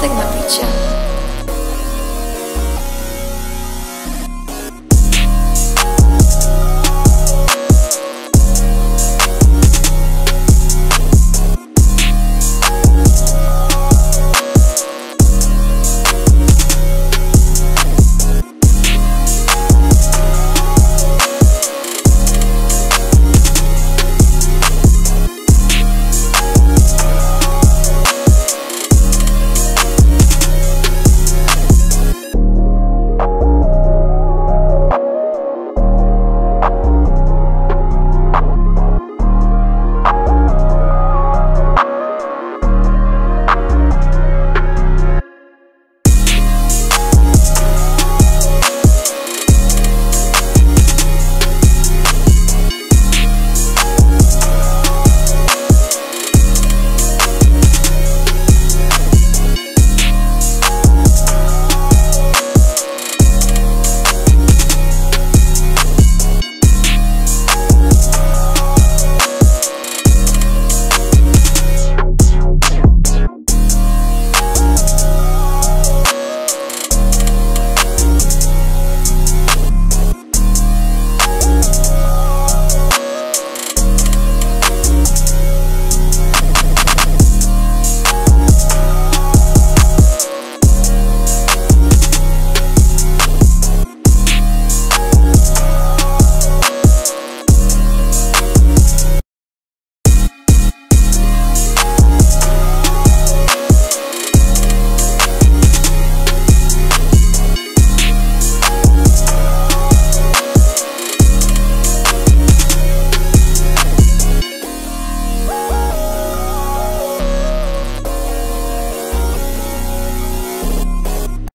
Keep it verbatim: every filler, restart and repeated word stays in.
thing that we share.